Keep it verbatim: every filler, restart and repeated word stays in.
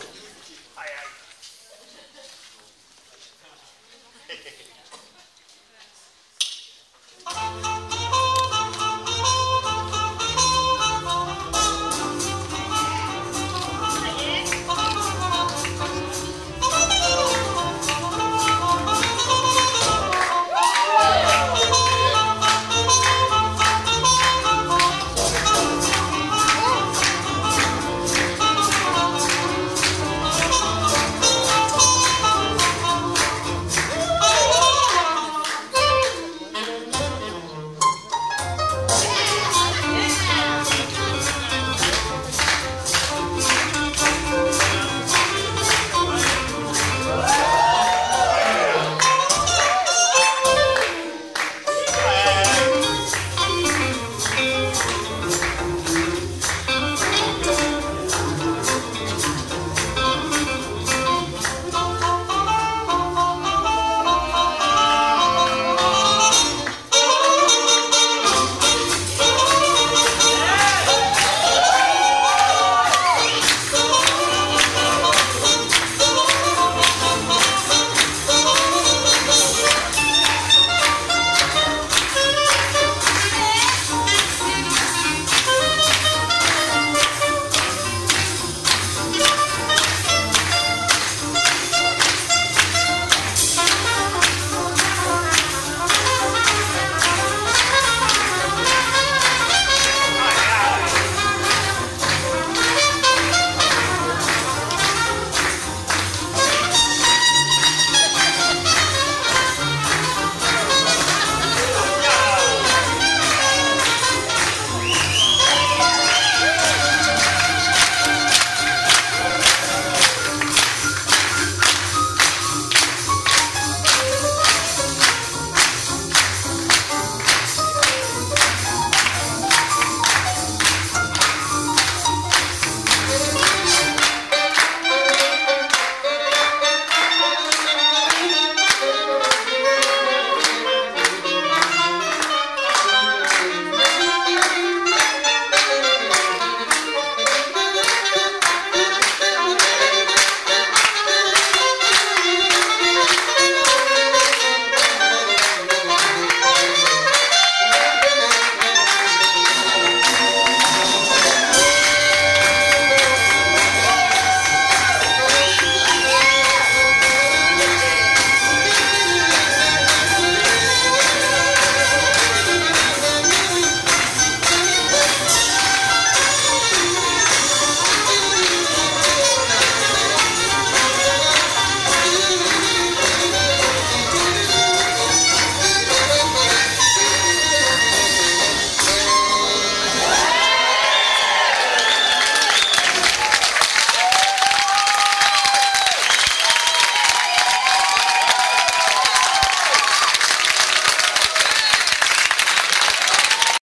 go.